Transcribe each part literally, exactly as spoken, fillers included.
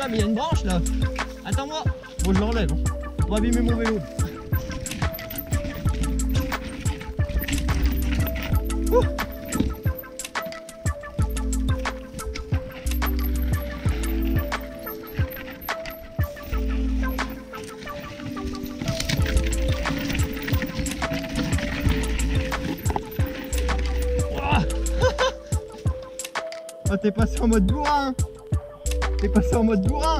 là, mais il y a une branche là. Attends-moi. Bon, je l'enlève. Hein. Pour abîmer mon vélo. Ouh. Oh, t'es passé en mode bourrin. T'es passé en mode bourrin.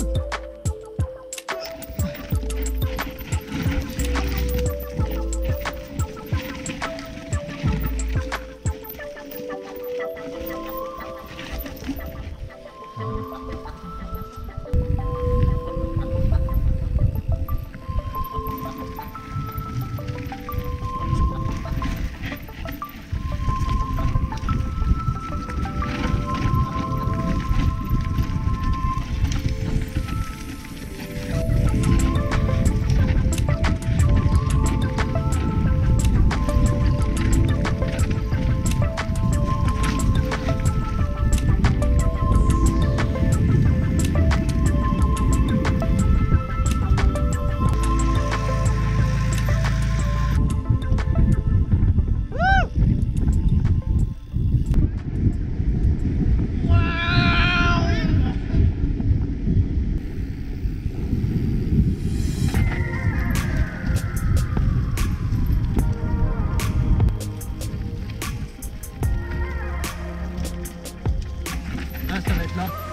Ça va être là.